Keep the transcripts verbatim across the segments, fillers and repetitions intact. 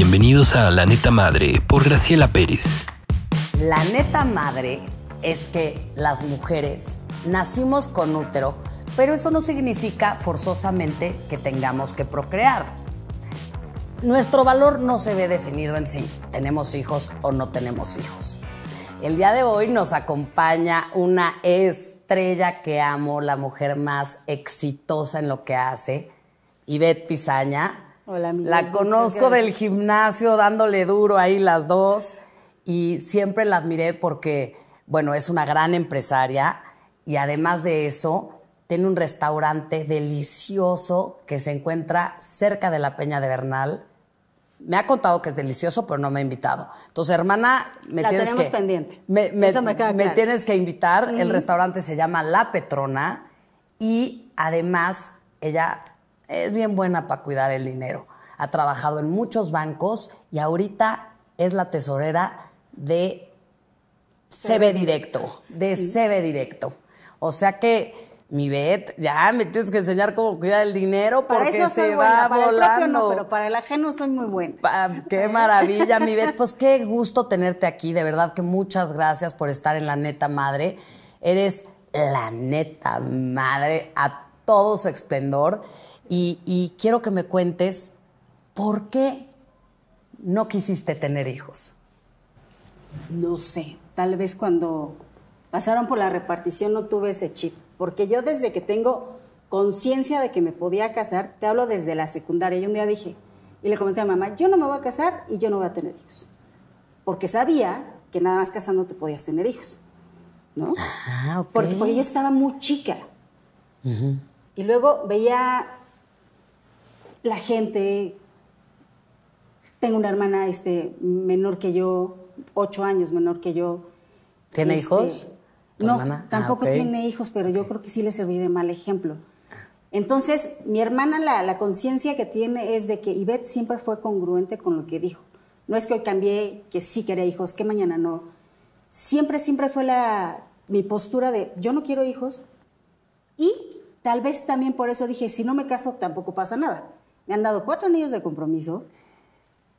Bienvenidos a La Neta Madre por Graciela Pérez. La neta madre es que las mujeres nacimos con útero, pero eso no significa forzosamente que tengamos que procrear. Nuestro valor no se ve definido en si tenemos hijos o no tenemos hijos. El día de hoy nos acompaña una estrella que amo, la mujer más exitosa en lo que hace, Ivette Pizaña. Hola, amigos, la conozco del gimnasio, dándole duro ahí las dos. Y siempre la admiré porque, bueno, es una gran empresaria y además de eso, tiene un restaurante delicioso que se encuentra cerca de la Peña de Bernal. Me ha contado que es delicioso, pero no me ha invitado. Entonces, hermana, me la tienes tenemos que... pendiente. Me, me, eso me queda me claro. Tienes que invitar. Uh-huh. El restaurante se llama La Petrona y además ella es bien buena para cuidar el dinero. Ha trabajado en muchos bancos y ahorita es la tesorera de CVDirecto, de CVDirecto. O sea que, mi Bet, ya me tienes que enseñar cómo cuidar el dinero porque se va volando. Para el propio no, pero para el ajeno soy muy buena. Pa, qué maravilla, mi Bet. Pues qué gusto tenerte aquí. De verdad que muchas gracias por estar en La Neta Madre. Eres la neta madre a todo su esplendor. Y, y quiero que me cuentes por qué no quisiste tener hijos. No sé, tal vez cuando pasaron por la repartición no tuve ese chip, porque yo desde que tengo conciencia de que me podía casar, te hablo desde la secundaria, y un día dije, y le comenté a mamá, yo no me voy a casar y yo no voy a tener hijos, porque sabía que nada más casando te podías tener hijos, ¿no? Ah, okay. Porque, porque yo estaba muy chica. Uh-huh. Y luego veía la gente, tengo una hermana este, menor que yo, ocho años menor que yo. ¿Tiene este, hijos? No, hermana? tampoco ah, okay. tiene hijos, pero okay. yo creo que sí le serví de mal ejemplo. Entonces, mi hermana, la, la conciencia que tiene es de que Ivette siempre fue congruente con lo que dijo. No es que hoy cambié, que sí quería hijos, que mañana no. Siempre, siempre fue la, mi postura de yo no quiero hijos. Y tal vez también por eso dije, si no me caso, tampoco pasa nada. Me han dado cuatro anillos de compromiso.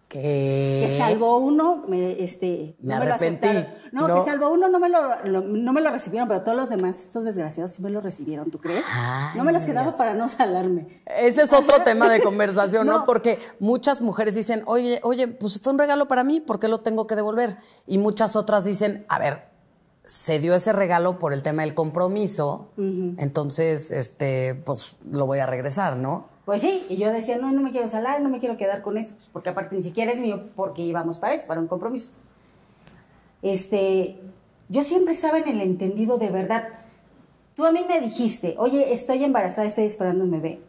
Que... que salvo uno, me, este, me no arrepentí. Me lo aceptaron. No, no, que salvo uno no me, lo, lo, no me lo recibieron, pero todos los demás, estos desgraciados, sí me lo recibieron, ¿tú crees? Ay, no me los quedaba para no salarme. Ese es otro tema de conversación, ¿no? ¿no? Porque muchas mujeres dicen, oye, oye, pues fue un regalo para mí, ¿por qué lo tengo que devolver? Y muchas otras dicen, a ver, se dio ese regalo por el tema del compromiso, uh-huh. entonces, este, pues lo voy a regresar, ¿no? Pues sí, y yo decía, no, no me quiero salar, no me quiero quedar con eso, porque aparte ni siquiera es mío, porque íbamos para eso, para un compromiso. Este, yo siempre estaba en el entendido de verdad. Tú a mí me dijiste, oye, estoy embarazada, estoy esperando un bebé.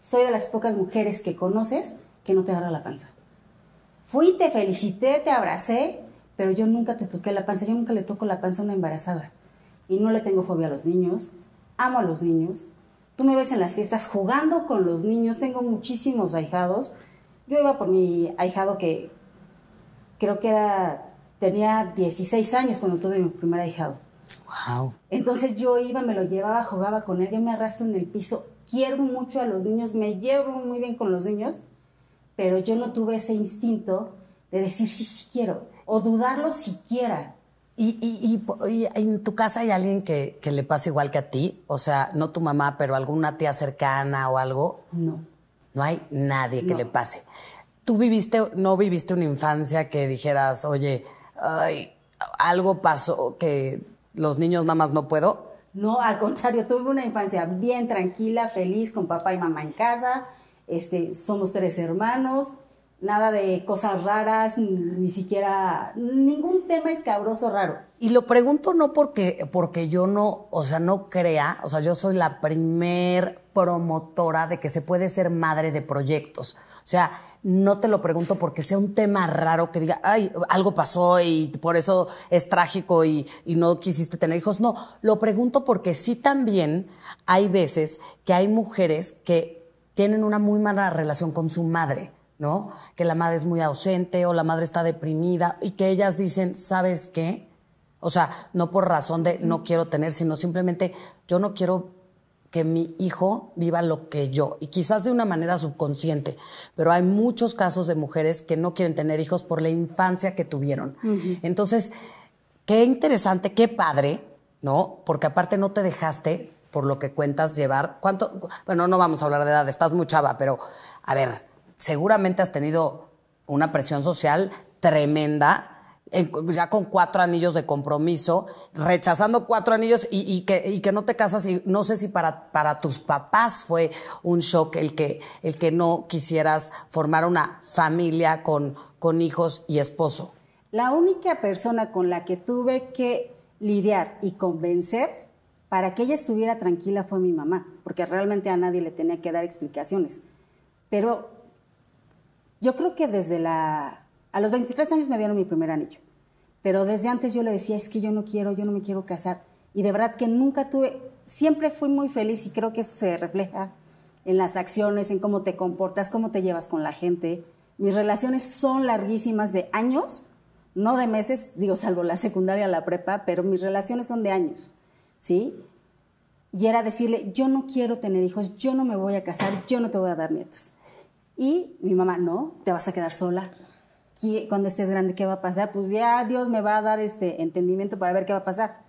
Soy de las pocas mujeres que conoces que no te agarra la panza. Fui, te felicité, te abracé, pero yo nunca te toqué la panza, yo nunca le toco la panza a una embarazada. Y no le tengo fobia a los niños, amo a los niños. Tú me ves en las fiestas jugando con los niños. Tengo muchísimos ahijados. Yo iba por mi ahijado que creo que era... Tenía dieciséis años cuando tuve mi primer ahijado. Wow. Entonces yo iba, me lo llevaba, jugaba con él. Yo me arrastro en el piso. Quiero mucho a los niños. Me llevo muy bien con los niños. Pero yo no tuve ese instinto de decir sí, sí quiero. O dudarlo siquiera. Y, y, y, y en tu casa hay alguien que, que le pasa igual que a ti, o sea, no tu mamá, pero alguna tía cercana o algo. No. No hay nadie que no. le pase. ¿Tú viviste, no viviste una infancia que dijeras, oye, ay, algo pasó que los niños nada más no puedo? No, al contrario, tuve una infancia bien tranquila, feliz, con papá y mamá en casa. Este, somos tres hermanos. Nada de cosas raras, ni, ni siquiera ningún tema escabroso raro. Y lo pregunto no porque, porque yo no, o sea, no crea, o sea, yo soy la primer promotora de que se puede ser madre de proyectos. O sea, no te lo pregunto porque sea un tema raro que diga, ay, algo pasó y por eso es trágico y, y no quisiste tener hijos. No, lo pregunto porque sí también hay veces que hay mujeres que tienen una muy mala relación con su madre, ¿no? Que la madre es muy ausente o la madre está deprimida y que ellas dicen, ¿sabes qué? O sea, no por razón de no quiero tener, sino simplemente yo no quiero que mi hijo viva lo que yo, y quizás de una manera subconsciente, pero hay muchos casos de mujeres que no quieren tener hijos por la infancia que tuvieron. Uh-huh. Entonces, qué interesante, qué padre, ¿no? Porque aparte no te dejaste, por lo que cuentas, llevar... ¿Cuánto? Bueno, no vamos a hablar de edad, estás muy chava, pero, a ver, seguramente has tenido una presión social tremenda, en, ya con cuatro anillos de compromiso, rechazando cuatro anillos y, y, que, y que no te casas. Y no sé si para, para tus papás fue un shock el que, el que no quisieras formar una familia con, con hijos y esposo. La única persona con la que tuve que lidiar y convencer para que ella estuviera tranquila fue mi mamá, porque realmente a nadie le tenía que dar explicaciones. Pero yo creo que desde la... A los veintitrés años me dieron mi primer anillo, pero desde antes yo le decía, es que yo no quiero, yo no me quiero casar. Y de verdad que nunca tuve, siempre fui muy feliz, y creo que eso se refleja en las acciones, en cómo te comportas, cómo te llevas con la gente. Mis relaciones son larguísimas, de años, no de meses, digo, salvo la secundaria, la prepa, pero mis relaciones son de años, ¿sí? Y era decirle, yo no quiero tener hijos, yo no me voy a casar, yo no te voy a dar nietos. Y mi mamá, no, te vas a quedar sola. Y cuando estés grande, ¿qué va a pasar? Pues ya Dios me va a dar este entendimiento para ver qué va a pasar.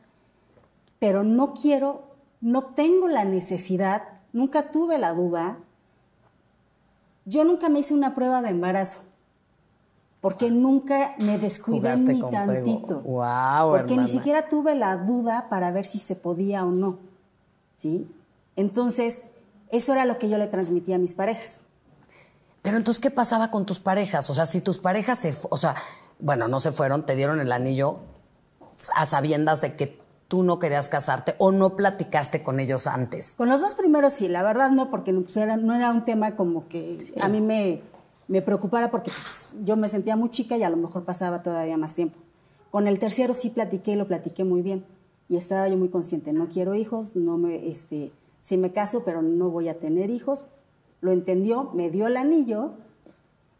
Pero no quiero, no tengo la necesidad, nunca tuve la duda. Yo nunca me hice una prueba de embarazo, porque wow. nunca me descuidé ni tantito. Wow, porque hermana. Ni siquiera tuve la duda para ver si se podía o no, ¿sí? Entonces, eso era lo que yo le transmitía a mis parejas. Pero entonces, ¿qué pasaba con tus parejas? O sea, si tus parejas se... O sea, bueno, no se fueron, te dieron el anillo a sabiendas de que tú no querías casarte, o no platicaste con ellos antes. Con los dos primeros sí, la verdad no, porque no, pues era, no era un tema como que sí. a mí me, me preocupara, porque pues, yo me sentía muy chica y a lo mejor pasaba todavía más tiempo. Con el tercero sí platiqué, lo platiqué muy bien. Y estaba yo muy consciente, no quiero hijos, no me, este, sí me caso, pero no voy a tener hijos. Lo entendió, me dio el anillo,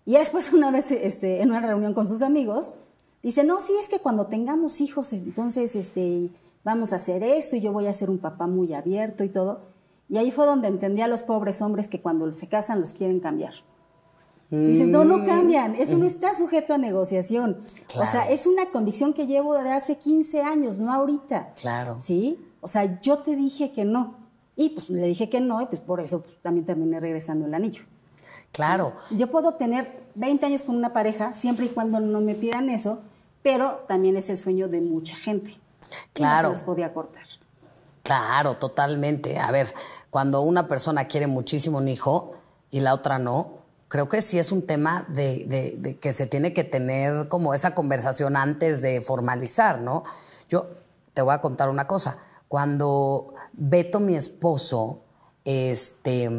y después una vez este, en una reunión con sus amigos, dice, no, sí, es que cuando tengamos hijos, entonces este, vamos a hacer esto, y yo voy a ser un papá muy abierto y todo. Y ahí fue donde entendí a los pobres hombres que cuando se casan los quieren cambiar. Mm. Dices, no, no cambian, eso no está sujeto a negociación. Claro. O sea, es una convicción que llevo de hace quince años, no ahorita. Claro. ¿Sí? O sea, yo te dije que no. Y pues le dije que no, y pues por eso pues, también terminé regresando el anillo. Claro. Sí, yo puedo tener veinte años con una pareja, siempre y cuando no me pidan eso, pero también es el sueño de mucha gente. Claro. No se los podía cortar. Claro, totalmente. A ver, cuando una persona quiere muchísimo un hijo y la otra no, creo que sí es un tema de, de, de que se tiene que tener como esa conversación antes de formalizar, ¿no? Yo te voy a contar una cosa. Cuando Beto, mi esposo, este,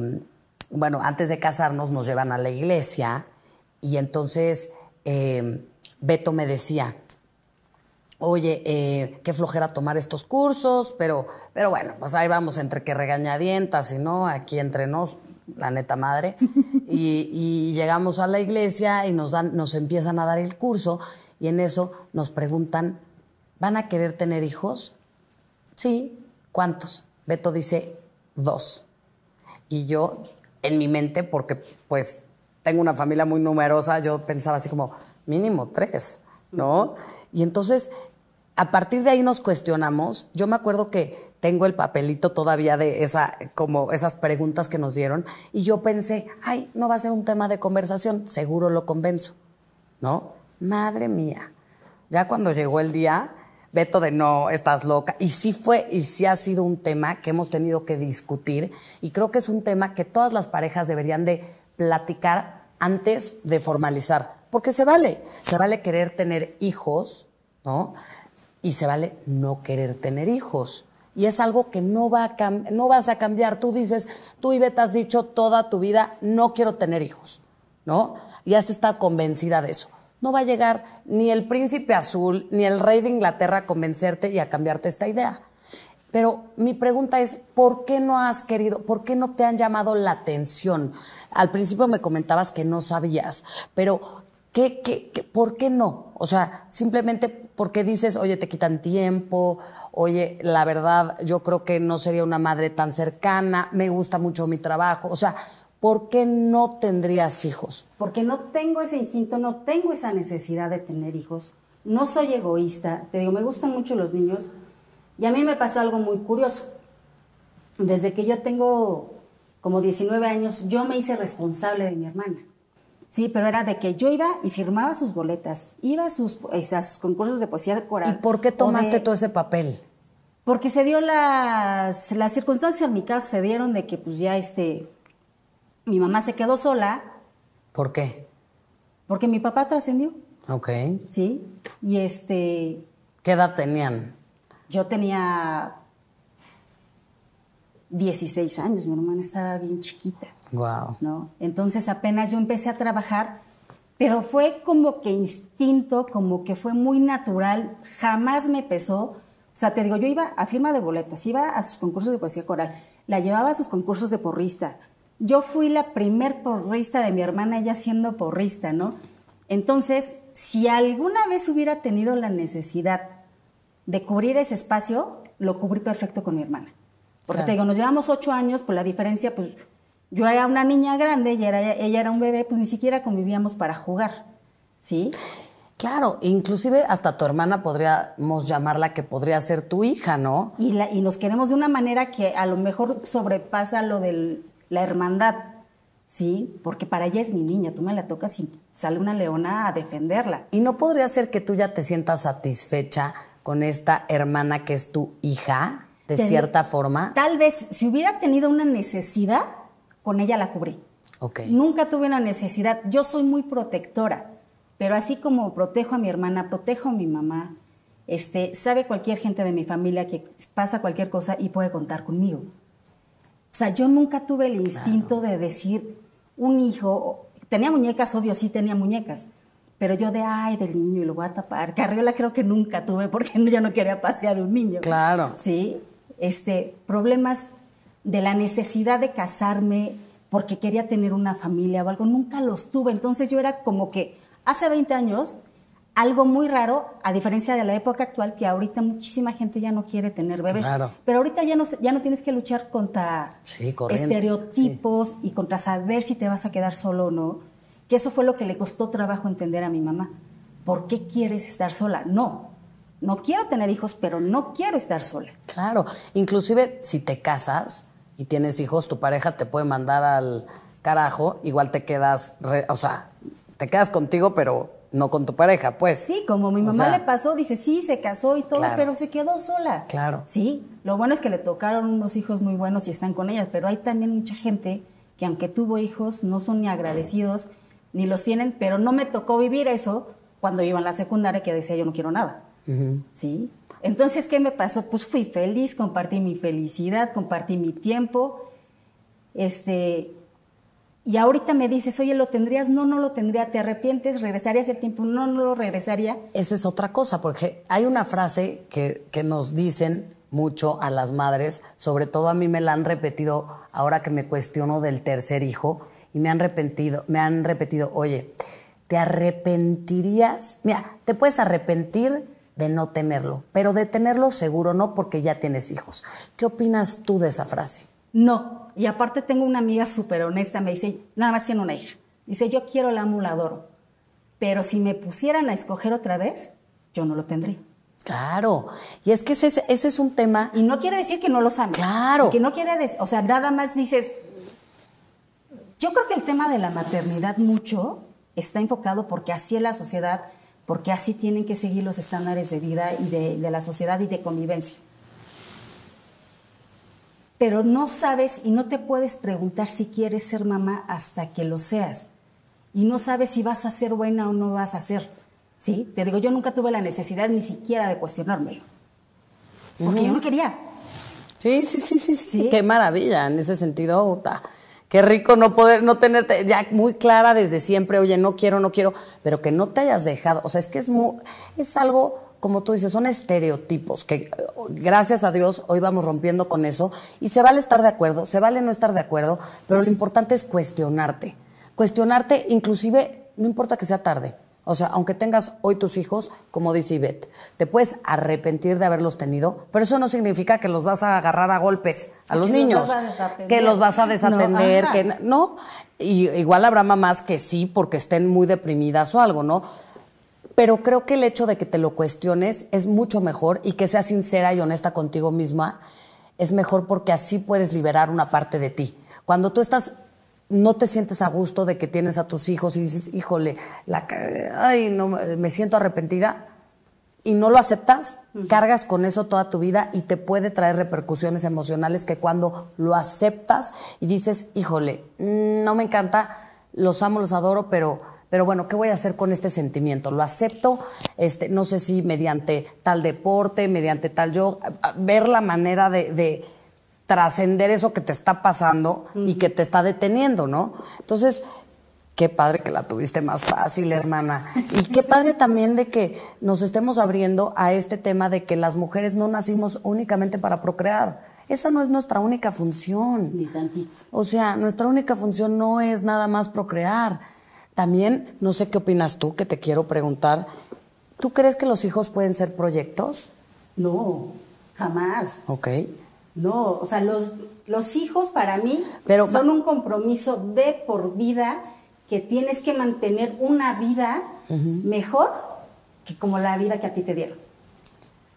bueno, antes de casarnos nos llevan a la iglesia, y entonces eh, Beto me decía, oye, eh, qué flojera tomar estos cursos, pero, pero bueno, pues ahí vamos entre que regañadientas y no, aquí entre nos, la neta madre, y, y llegamos a la iglesia y nos, dan, nos empiezan a dar el curso, y en eso nos preguntan, ¿van a querer tener hijos? Sí, ¿cuántos? Beto dice, dos. Y yo, en mi mente, porque pues tengo una familia muy numerosa, yo pensaba así como, mínimo tres, ¿no? Y entonces, a partir de ahí nos cuestionamos. Yo me acuerdo que tengo el papelito todavía de esa, como esas preguntas que nos dieron, y yo pensé, ay, no va a ser un tema de conversación, seguro lo convenzo, ¿no? Madre mía, ya cuando llegó el día... Beto de no, estás loca. Y sí fue, y sí ha sido un tema que hemos tenido que discutir, y creo que es un tema que todas las parejas deberían de platicar antes de formalizar, porque se vale. Se vale querer tener hijos, ¿no? Y se vale no querer tener hijos. Y es algo que no, va a cam no vas a cambiar. Tú dices, tú, Ivette, has dicho toda tu vida, no quiero tener hijos, ¿no? Y has estado convencida de eso. No va a llegar ni el príncipe azul ni el rey de Inglaterra a convencerte y a cambiarte esta idea. Pero mi pregunta es, ¿por qué no has querido? ¿Por qué no te han llamado la atención? Al principio me comentabas que no sabías, pero ¿Qué, qué, qué, ¿por qué no? O sea, simplemente porque dices, oye, te quitan tiempo, oye, la verdad, yo creo que no sería una madre tan cercana, me gusta mucho mi trabajo. O sea, ¿por qué no tendrías hijos? Porque no tengo ese instinto, no tengo esa necesidad de tener hijos. No soy egoísta. Te digo, me gustan mucho los niños. Y a mí me pasó algo muy curioso. Desde que yo tengo como diecinueve años, yo me hice responsable de mi hermana. Sí, pero era de que yo iba y firmaba sus boletas, iba a sus, a sus concursos de poesía coral. ¿Y por qué tomaste de, todo ese papel? Porque se dio las, las circunstancias en mi casa, se dieron de que pues ya este, mi mamá se quedó sola. ¿Por qué? Porque mi papá trascendió. Ok. Sí, y este... ¿Qué edad tenían? Yo tenía dieciséis años, mi hermana estaba bien chiquita. Wow. ¿No? Entonces apenas yo empecé a trabajar, pero fue como que instinto, como que fue muy natural, jamás me pesó. O sea, te digo, yo iba a firma de boletas, iba a sus concursos de poesía coral, la llevaba a sus concursos de porrista. Yo fui la primer porrista de mi hermana, ella siendo porrista, ¿no? Entonces, si alguna vez hubiera tenido la necesidad de cubrir ese espacio, lo cubrí perfecto con mi hermana. Porque claro, te digo, nos llevamos ocho años, por la diferencia, pues... Yo era una niña grande y era, ella era un bebé, pues ni siquiera convivíamos para jugar, ¿sí? Claro, inclusive hasta tu hermana podríamos llamarla que podría ser tu hija, ¿no? Y, la, y nos queremos de una manera que a lo mejor sobrepasa lo de la hermandad, ¿sí? Porque para ella es mi niña, tú me la tocas y sale una leona a defenderla. ¿Y no podría ser que tú ya te sientas satisfecha con esta hermana que es tu hija, de Ten, cierta forma? Tal vez, si hubiera tenido una necesidad... Con ella la cubrí. Okay. Nunca tuve una necesidad. Yo soy muy protectora, pero así como protejo a mi hermana, protejo a mi mamá, este, sabe cualquier gente de mi familia que pasa cualquier cosa y puede contar conmigo. O sea, yo nunca tuve el instinto claro. de decir un hijo... Tenía muñecas, obvio, sí tenía muñecas, pero yo de, ay, del niño y lo voy a tapar. Carriola creo que nunca tuve porque yo no quería pasear un niño. Claro. Sí, este, problemas... de la necesidad de casarme porque quería tener una familia o algo, nunca los tuve. Entonces yo era como que hace veinte años, algo muy raro, a diferencia de la época actual, que ahorita muchísima gente ya no quiere tener bebés. Claro. Pero ahorita ya no, ya no tienes que luchar contra sí, estereotipos sí. y contra saber si te vas a quedar solo o no. Que eso fue lo que le costó trabajo entender a mi mamá. ¿Por qué quieres estar sola? No. No quiero tener hijos, pero no quiero estar sola. Claro. Inclusive si te casas... y tienes hijos, tu pareja te puede mandar al carajo, igual te quedas, re, o sea, te quedas contigo, pero no con tu pareja, pues. Sí, como mi mamá o sea, le pasó, dice, sí, se casó y todo, claro, pero se quedó sola. Claro. Sí, lo bueno es que le tocaron unos hijos muy buenos y están con ellas, pero hay también mucha gente que aunque tuvo hijos, no son ni agradecidos, ni los tienen, pero no me tocó vivir eso cuando iba en la secundaria, que decía, yo no quiero nada. Uh-huh. ¿Sí? Entonces, ¿qué me pasó? Pues fui feliz, compartí mi felicidad, compartí mi tiempo. Este, y ahorita me dices, oye, ¿lo tendrías? No, no lo tendría. ¿Te arrepientes? ¿Regresarías el tiempo? No, no lo regresaría. Esa es otra cosa, porque hay una frase que, que nos dicen mucho a las madres, sobre todo a mí me la han repetido ahora que me cuestiono del tercer hijo, y me han repetido, me han repetido, oye, ¿te arrepentirías? Mira, te puedes arrepentir de no tenerlo, pero de tenerlo seguro no, porque ya tienes hijos. ¿Qué opinas tú de esa frase? No, y aparte tengo una amiga súper honesta, me dice, nada más tiene una hija, dice, yo quiero la amo, la adoro, pero si me pusieran a escoger otra vez, yo no lo tendría. Claro, y es que ese, ese es un tema... Y no quiere decir que no los ames. Claro. Que no quiere decir, o sea, nada más dices... Yo creo que el tema de la maternidad mucho está enfocado porque así es la sociedad... porque así tienen que seguir los estándares de vida y de, de la sociedad y de convivencia. Pero no sabes y no te puedes preguntar si quieres ser mamá hasta que lo seas. Y no sabes si vas a ser buena o no vas a ser. ¿Sí? Te digo, yo nunca tuve la necesidad ni siquiera de cuestionármelo. Porque uh-huh. yo no quería. Sí, sí, sí, sí, sí. ¿Sí? Qué maravilla en ese sentido, Ota. Qué rico no poder, no tenerte ya muy clara desde siempre, oye, no quiero, no quiero, pero que no te hayas dejado. O sea, es que es, muy, es algo, como tú dices, son estereotipos, que gracias a Dios hoy vamos rompiendo con eso y se vale estar de acuerdo, se vale no estar de acuerdo, pero lo importante es cuestionarte. Cuestionarte, inclusive, no importa que sea tarde. O sea, aunque tengas hoy tus hijos, como dice Ivette, te puedes arrepentir de haberlos tenido, pero eso no significa que los vas a agarrar a golpes a los niños, que los vas a desatender, que no. Y igual habrá mamás que sí, porque estén muy deprimidas o algo, ¿no? Pero creo que el hecho de que te lo cuestiones es mucho mejor, y que seas sincera y honesta contigo misma es mejor, porque así puedes liberar una parte de ti. Cuando tú estás... no te sientes a gusto de que tienes a tus hijos y dices, híjole, la ay, no, me siento arrepentida, y no lo aceptas, uh-huh. cargas con eso toda tu vida y te puede traer repercusiones emocionales que cuando lo aceptas y dices, híjole, no me encanta, los amo, los adoro, pero, pero bueno, ¿qué voy a hacer con este sentimiento? Lo acepto, este, no sé si mediante tal deporte, mediante tal yoga, ver la manera de... de trascender eso que te está pasando uh-huh. y que te está deteniendo, ¿no? Entonces, qué padre que la tuviste más fácil, hermana. Y qué padre también de que nos estemos abriendo a este tema de que las mujeres no nacimos únicamente para procrear. Esa no es nuestra única función. Ni tantito. O sea, nuestra única función no es nada más procrear. También, no sé qué opinas tú, que te quiero preguntar, ¿tú crees que los hijos pueden ser proyectos? No, jamás. Ok. No, o sea, los, los hijos para mí pero, son un compromiso de por vida, que tienes que mantener una vida uh-huh. mejor que como la vida que a ti te dieron.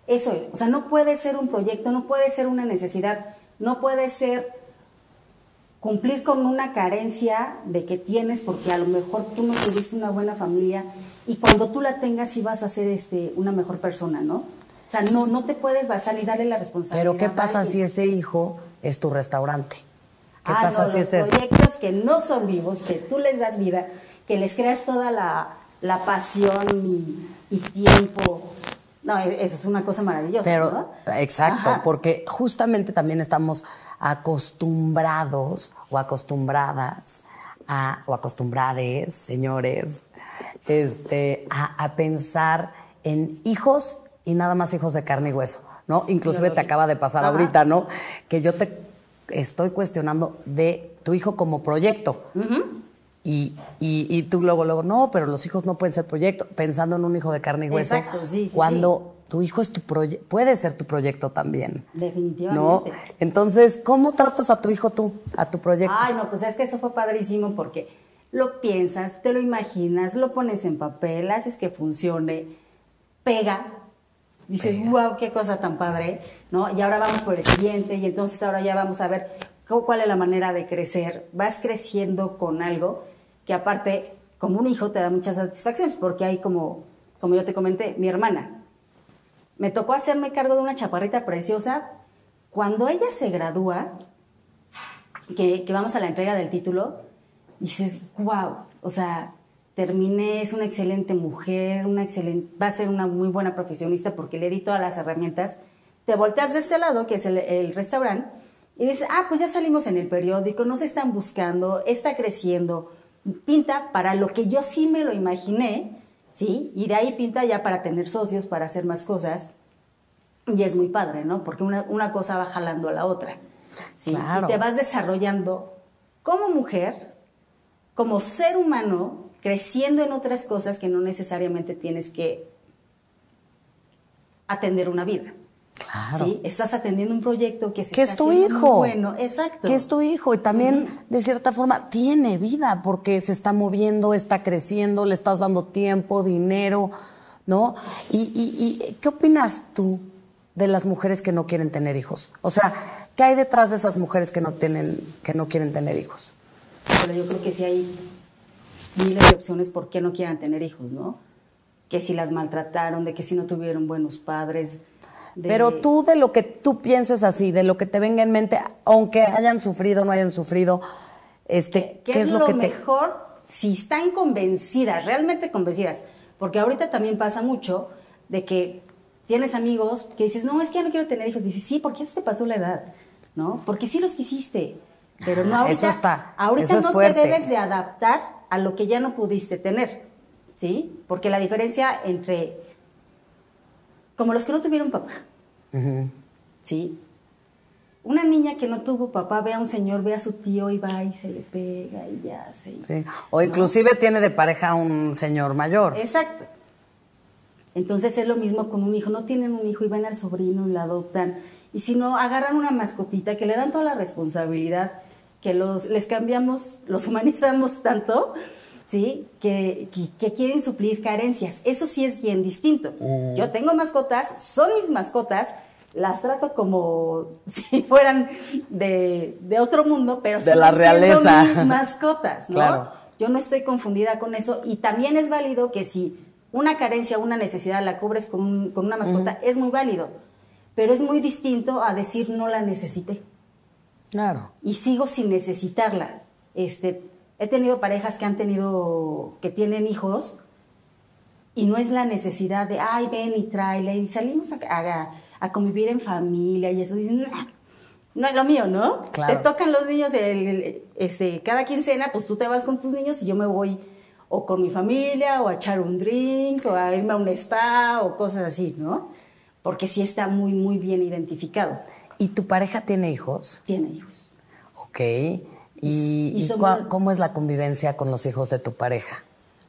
Eso es, o sea, no puede ser un proyecto, no puede ser una necesidad, no puede ser cumplir con una carencia de que tienes, porque a lo mejor tú no tuviste una buena familia y cuando tú la tengas sí vas a ser este, una mejor persona, ¿no? O sea, no, no te puedes basar y darle la responsabilidad. Pero ¿qué pasa que... si ese hijo es tu restaurante? ¿Qué ah, pasa no, si los ese... proyectos que no son vivos, que tú les das vida, que les creas toda la, la pasión y, y tiempo. No, eso es una cosa maravillosa, pero, ¿no? Exacto, ajá. Porque justamente también estamos acostumbrados o acostumbradas a, o acostumbrades, señores, este, a, a pensar en hijos y nada más hijos de carne y hueso, ¿no? Inclusive te acaba de pasar ajá. ahorita, ¿no? Que yo te estoy cuestionando de tu hijo como proyecto. Uh-huh. y, y, y tú luego, luego, no, pero los hijos no pueden ser proyecto, pensando en un hijo de carne y hueso. Exacto, sí, sí, cuando sí. tu hijo es tu proyecto, puede ser tu proyecto también. Definitivamente. ¿No? Entonces, ¿cómo tratas a tu hijo tú, a tu proyecto? Ay, no, pues es que eso fue padrísimo porque lo piensas, te lo imaginas, lo pones en papel, haces que funcione, pega. Dices, wow, qué cosa tan padre, ¿no? Y ahora vamos por el siguiente, y entonces ahora ya vamos a ver cómo, cuál es la manera de crecer. Vas creciendo con algo que aparte, como un hijo, te da muchas satisfacciones, porque hay como, como yo te comenté, mi hermana. Me tocó hacerme cargo de una chaparrita preciosa. Cuando ella se gradúa, que, que vamos a la entrega del título, dices, wow, o sea... terminé, es una excelente mujer, una excelente, va a ser una muy buena profesionista porque le di todas las herramientas. Te volteas de este lado, que es el, el restaurante, y dices, ah, pues ya salimos en el periódico, nos están buscando, está creciendo, pinta para lo que yo sí me lo imaginé, ¿sí? Y de ahí pinta ya para tener socios, para hacer más cosas, y es muy padre, ¿no? Porque una, una cosa va jalando a la otra, ¿sí? Claro. Y te vas desarrollando como mujer, como ser humano, creciendo en otras cosas que no necesariamente tienes que atender una vida. Claro. ¿Sí? Estás atendiendo un proyecto que se que está es tu hijo. Muy bueno, exacto. Que es tu hijo y también, uh-huh. de cierta forma, tiene vida porque se está moviendo, está creciendo, le estás dando tiempo, dinero, ¿no? ¿Y, y, y qué opinas tú de las mujeres que no quieren tener hijos? O sea, ¿qué hay detrás de esas mujeres que no, tienen, que no quieren tener hijos? Pero yo creo que sí hay... miles de opciones por qué no quieran tener hijos, ¿no? Que si las maltrataron, de que si no tuvieron buenos padres. De... Pero tú, de lo que tú pienses así, de lo que te venga en mente, aunque hayan sufrido o no hayan sufrido, este, ¿qué, qué, ¿qué es, es lo, lo que te...? Mejor si están convencidas, realmente convencidas, porque ahorita también pasa mucho de que tienes amigos que dices, no, es que ya no quiero tener hijos. Dices, sí, porque ya se te pasó la edad, ¿no? Porque sí los quisiste, pero no ahorita. Eso está, ahorita eso es no fuerte. Te debes de adaptar a lo que ya no pudiste tener, ¿sí? Porque la diferencia entre... como los que no tuvieron papá, uh-huh. ¿sí? Una niña que no tuvo papá ve a un señor, ve a su tío y va y se le pega y ya se... Sí. O inclusive ¿no? tiene de pareja un señor mayor. Exacto. Entonces es lo mismo con un hijo. No tienen un hijo y van al sobrino y lo adoptan. Y si no, agarran una mascotita que le dan toda la responsabilidad, que los, les cambiamos, los humanizamos tanto, ¿sí? Que, que, que quieren suplir carencias. Eso sí es bien distinto. Mm. Yo tengo mascotas, son mis mascotas, las trato como si fueran de, de otro mundo, pero de la realeza. Mis mascotas, ¿no? Claro. Yo no estoy confundida con eso. Y también es válido que si una carencia, una necesidad la cubres con, con una mascota, uh-huh. es muy válido. Pero es muy distinto a decir no la necesité. Claro. Y sigo sin necesitarla. Este, he tenido parejas que han tenido, que tienen hijos y no es la necesidad de, ay, ven y tráele y salimos a... a a convivir en familia y eso, dicen, nah, no es lo mío, ¿no? Claro. Te tocan los niños el, el, este, cada quincena, pues tú te vas con tus niños y yo me voy o con mi familia o a echar un drink o a irme a un spa o cosas así, ¿no? Porque sí está muy, muy bien identificado. ¿Y tu pareja tiene hijos? Tiene hijos. Ok. ¿Y, y, y somos... cómo es la convivencia con los hijos de tu pareja?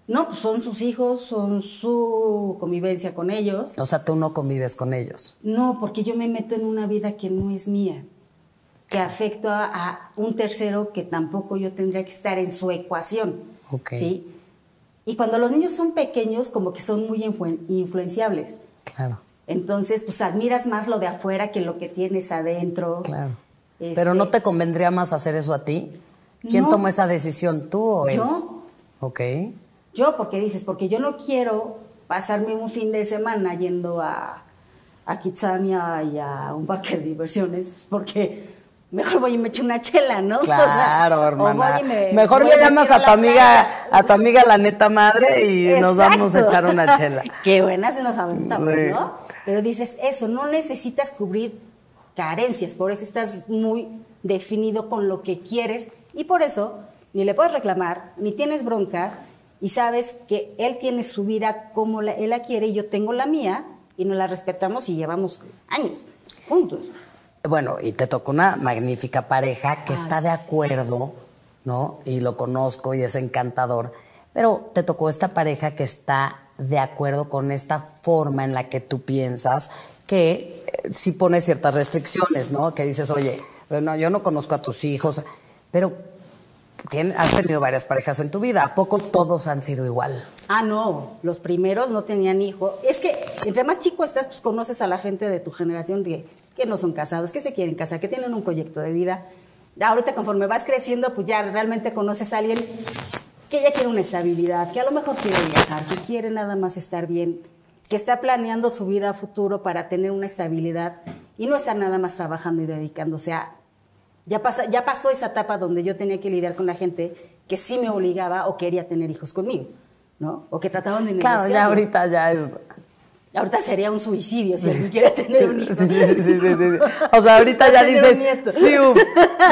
No, pues son sus hijos, son su convivencia con ellos. O sea, tú no convives con ellos. No, porque yo me meto en una vida que no es mía, que afecto a, a un tercero que tampoco yo tendría que estar en su ecuación. Ok. ¿Sí? Y cuando los niños son pequeños, como que son muy influ- influenciables. Claro. Entonces, pues admiras más lo de afuera que lo que tienes adentro. Claro. Este... ¿Pero no te convendría más hacer eso a ti? ¿Quién no. tomó esa decisión, tú o él? Yo. Ok. Yo, porque dices, porque yo no quiero pasarme un fin de semana yendo a, a Kizania y a un parque de diversiones, porque mejor voy y me echo una chela, ¿no? Claro, o sea, hermana. Me, mejor le llamas a, a tu amiga, a tu amiga la neta madre y exacto. Nos vamos a echar una chela. Qué buenas se nos aventamos, sí. ¿No? Pero dices eso, no necesitas cubrir carencias, por eso estás muy definido con lo que quieres y por eso ni le puedes reclamar, ni tienes broncas. Y sabes que él tiene su vida como la, él la quiere y yo tengo la mía y nos la respetamos y llevamos años juntos. Bueno, y te tocó una magnífica pareja que Ay, está de acuerdo, sí. ¿no? Y lo conozco y es encantador, pero te tocó esta pareja que está de acuerdo con esta forma en la que tú piensas que eh, sí pone ciertas restricciones, ¿no? Que dices, oye, bueno, yo no conozco a tus hijos, pero... Tien, has tenido varias parejas en tu vida. ¿A poco todos han sido igual? Ah, no. Los primeros no tenían hijos. Es que entre más chico estás, pues conoces a la gente de tu generación que, que no son casados, que se quieren casar, que tienen un proyecto de vida. Ahorita conforme vas creciendo, pues ya realmente conoces a alguien que ya quiere una estabilidad, que a lo mejor quiere viajar, que quiere nada más estar bien, que está planeando su vida a futuro para tener una estabilidad y no estar nada más trabajando y dedicándose a... Ya pasó, ya pasó esa etapa donde yo tenía que lidiar con la gente que sí me obligaba o quería tener hijos conmigo, ¿no? O que trataban de negociar. Claro, ya ahorita ya es... Ahorita sería un suicidio si alguien quiere tener un hijo. Sí, sí, sí, sí, sí. O sea, ahorita ya dices... Sí, uf,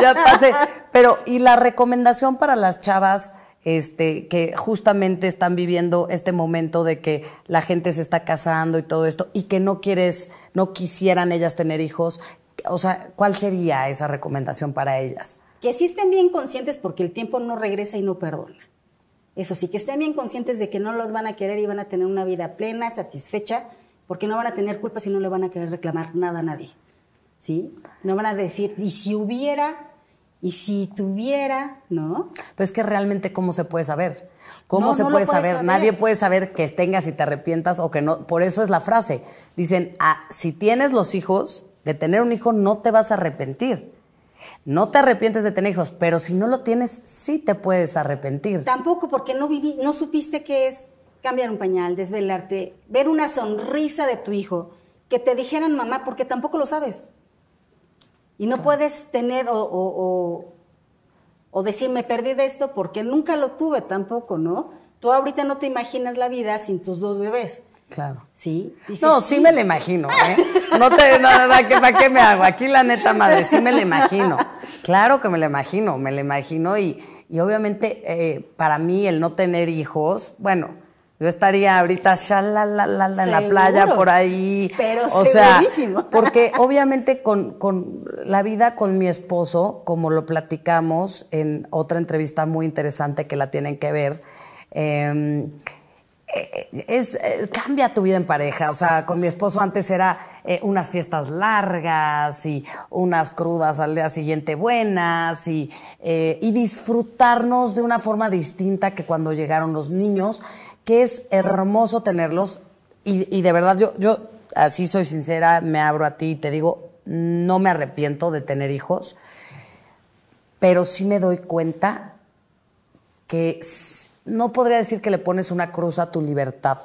ya pasé. Pero, ¿y la recomendación para las chavas este, que justamente están viviendo este momento de que la gente se está casando y todo esto y que no quieres, no quisieran ellas tener hijos... O sea, ¿cuál sería esa recomendación para ellas? Que sí estén bien conscientes porque el tiempo no regresa y no perdona. Eso sí, que estén bien conscientes de que no los van a querer y van a tener una vida plena, satisfecha, porque no van a tener culpa si no le van a querer reclamar nada a nadie. ¿Sí? No van a decir, y si hubiera, y si tuviera, ¿no? Pero es que realmente, ¿cómo se puede saber? ¿Cómo no, se no puede saber? saber? Nadie puede saber que tengas y te arrepientas o que no. Por eso es la frase. Dicen, ah, si tienes los hijos... De tener un hijo no te vas a arrepentir. No te arrepientes de tener hijos, pero si no lo tienes, sí te puedes arrepentir. Tampoco, porque no viví, no supiste qué es cambiar un pañal, desvelarte, ver una sonrisa de tu hijo, que te dijeran mamá, porque tampoco lo sabes. Y no puedes tener o, o, o, o decir, me perdí de esto, porque nunca lo tuve tampoco, ¿no? Tú ahorita no te imaginas la vida sin tus dos bebés. Claro. ¿Sí? Dices, no, sí, sí me lo imagino, ¿eh? No te, no, ¿para qué, para qué me hago? Aquí la neta madre, sí me lo imagino. Claro que me lo imagino, me lo imagino y, y obviamente eh, para mí el no tener hijos, bueno, Yo estaría ahorita shalalalala en la playa por ahí. Pero o sea, porque obviamente con, con la vida con mi esposo, como lo platicamos en otra entrevista muy interesante que la tienen que ver, eh, es, es, cambia tu vida en pareja. O sea, con mi esposo antes era eh, unas fiestas largas y unas crudas al día siguiente buenas y, eh, y disfrutarnos de una forma distinta que cuando llegaron los niños, que es hermoso tenerlos y, y de verdad yo, yo así soy sincera, me abro a ti y te digo, no me arrepiento de tener hijos, pero sí me doy cuenta que no podría decir que le pones una cruz a tu libertad.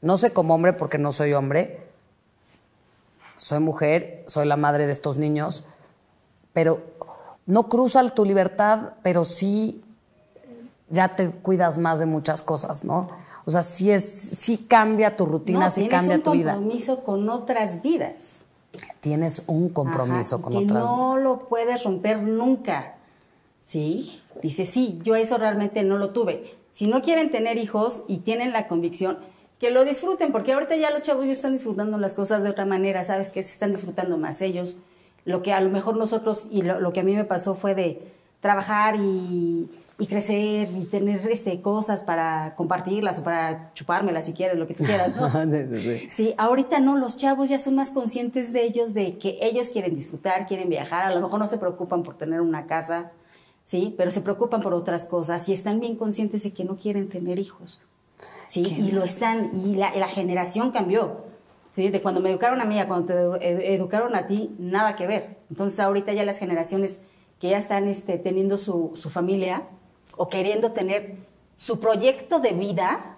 No sé como hombre porque no soy hombre, soy mujer, soy la madre de estos niños, pero no cruza tu libertad, pero sí... ya te cuidas más de muchas cosas, ¿no? O sea, sí, es, sí cambia tu rutina, no, sí cambia tu vida. Tienes un compromiso con otras vidas. Tienes un compromiso Ajá, con otras vidas. Que no lo puedes romper nunca, ¿sí? Dice, sí, yo eso realmente no lo tuve. Si no quieren tener hijos y tienen la convicción, que lo disfruten, porque ahorita ya los chavos ya están disfrutando las cosas de otra manera, ¿sabes qué? Se están disfrutando más ellos. Lo que a lo mejor nosotros, y lo, lo que a mí me pasó fue de trabajar y... y crecer y tener este, cosas para compartirlas o para chupármelas si quieres, lo que tú quieras, ¿no? sí, sí, sí. sí, ahorita no, los chavos ya son más conscientes de ellos, de que ellos quieren disfrutar, quieren viajar, a lo mejor no se preocupan por tener una casa, ¿sí? Pero se preocupan por otras cosas y están bien conscientes de que no quieren tener hijos, ¿sí? Qué y lo están, y la, la generación cambió, ¿sí? De cuando me educaron a mí a cuando te ed educaron a ti, nada que ver. Entonces ahorita ya las generaciones que ya están este, teniendo su, su familia, o queriendo tener su proyecto de vida,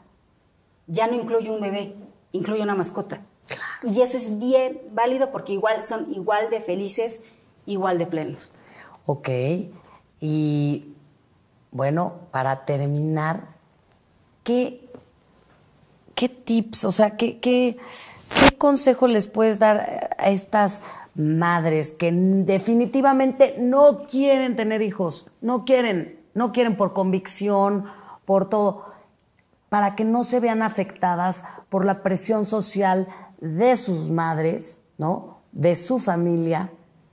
ya no incluye un bebé, incluye una mascota. Claro. Y eso es bien válido porque igual son igual de felices, igual de plenos. Ok. Y bueno, para terminar, ¿qué, qué tips, o sea, qué, qué, qué consejo les puedes dar a estas madres que definitivamente no quieren tener hijos, no quieren... no quieren por convicción, por todo, para que no se vean afectadas por la presión social de sus madres, ¿no? De su familia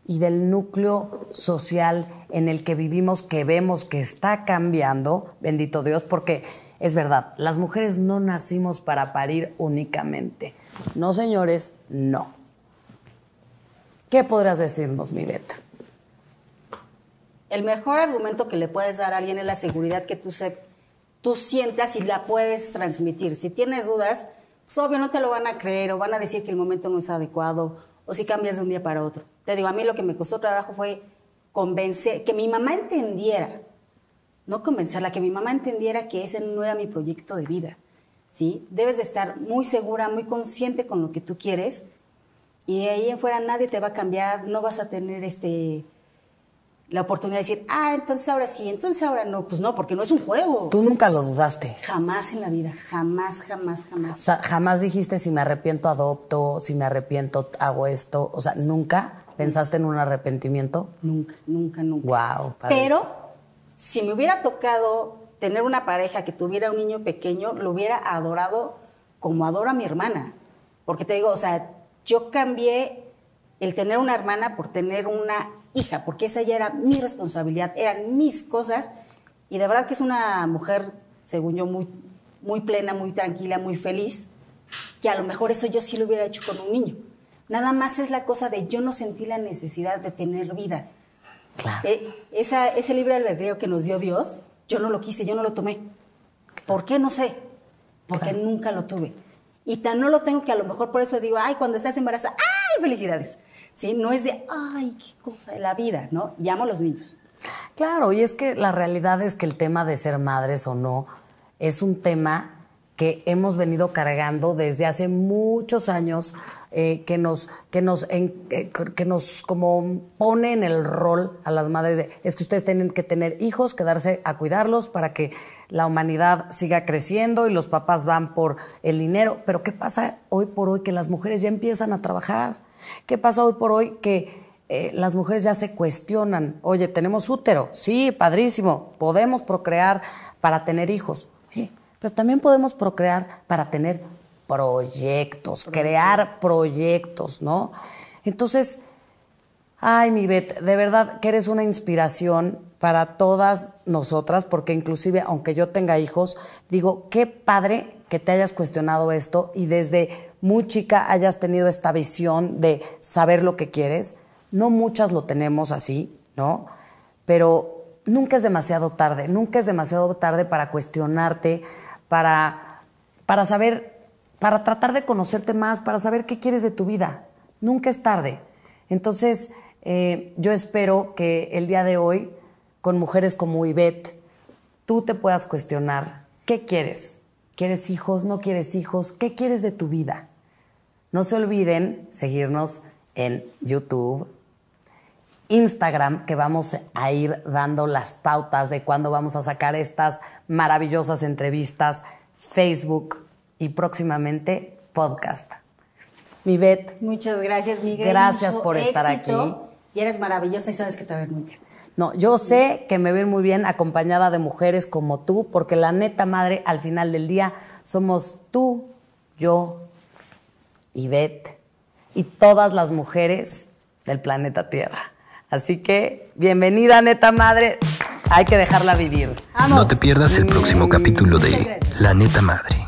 y del núcleo social en el que vivimos, que vemos que está cambiando, bendito Dios, porque es verdad, las mujeres no nacimos para parir únicamente. No, señores, no. ¿Qué podrás decirnos, mi Beto? El mejor argumento que le puedes dar a alguien es la seguridad que tú, se, tú sientas y la puedes transmitir. Si tienes dudas, pues obvio no te lo van a creer o van a decir que el momento no es adecuado o si cambias de un día para otro. Te digo, a mí lo que me costó trabajo fue convencer, que mi mamá entendiera, no convencerla, que mi mamá entendiera que ese no era mi proyecto de vida, ¿sí? Debes de estar muy segura, muy consciente con lo que tú quieres y de ahí en fuera nadie te va a cambiar, no vas a tener este... la oportunidad de decir, ah, entonces ahora sí, entonces ahora no. Pues no, porque no es un juego. ¿Tú nunca lo dudaste? Jamás en la vida, jamás, jamás, jamás. O sea, jamás dijiste, si me arrepiento, adopto, si me arrepiento, hago esto. O sea, ¿nunca pensaste en un arrepentimiento? Nunca, nunca, nunca. Wow, padre. Pero si me hubiera tocado tener una pareja que tuviera un niño pequeño, lo hubiera adorado como adoro a mi hermana. Porque te digo, o sea, yo cambié el tener una hermana por tener una hija, porque esa ya era mi responsabilidad, eran mis cosas, y de verdad que es una mujer, según yo, muy, muy plena, muy tranquila, muy feliz, que a lo mejor eso yo sí lo hubiera hecho con un niño. Nada más es la cosa de yo no sentí la necesidad de tener vida. Claro. Eh, esa, ese libre albedrío que nos dio Dios, yo no lo quise, yo no lo tomé. ¿Por qué? No sé. Porque claro. Nunca lo tuve. Y tan no lo tengo que a lo mejor por eso digo, ay, cuando estás embarazada, ¡ay, felicidades! ¿Sí? No es de, ay, qué cosa de la vida, ¿no? Y amo a los niños. Claro, y es que la realidad es que el tema de ser madres o no es un tema que hemos venido cargando desde hace muchos años, eh, que nos, que nos, en, eh, que nos como pone en el rol a las madres de, es que ustedes tienen que tener hijos, quedarse a cuidarlos para que la humanidad siga creciendo y los papás van por el dinero. Pero ¿qué pasa hoy por hoy? Que las mujeres ya empiezan a trabajar. ¿Qué pasa hoy por hoy? Que eh, las mujeres ya se cuestionan. Oye, tenemos útero. Sí, padrísimo. Podemos procrear para tener hijos. Oye, Pero también podemos procrear para tener proyectos, Proyecto. crear proyectos, ¿no? Entonces, ay, mi Ivette, de verdad que eres una inspiración para todas nosotras, porque inclusive, aunque yo tenga hijos, digo, qué padre que te hayas cuestionado esto y desde muy chica hayas tenido esta visión de saber lo que quieres. No muchas lo tenemos así, ¿no? Pero nunca es demasiado tarde, nunca es demasiado tarde para cuestionarte, para, para saber, para tratar de conocerte más, para saber qué quieres de tu vida. Nunca es tarde. Entonces, eh, yo espero que el día de hoy, con mujeres como Ivette, tú te puedas cuestionar qué quieres. ¿Quieres hijos? ¿No quieres hijos? ¿Qué quieres de tu vida? No se olviden seguirnos en YouTube, Instagram, que vamos a ir dando las pautas de cuándo vamos a sacar estas maravillosas entrevistas, Facebook y próximamente podcast. Ivette, muchas gracias, Miguel. Gracias por estar aquí. Y eres maravillosa y sabes que te va a ver muy bien. No, yo sé que me ven muy bien acompañada de mujeres como tú, porque la neta madre, al final del día, somos tú, yo, Ivette y todas las mujeres del planeta Tierra. Así que, bienvenida, neta madre. Hay que dejarla vivir. ¡Vamos! No te pierdas el próximo capítulo de La Neta Madre.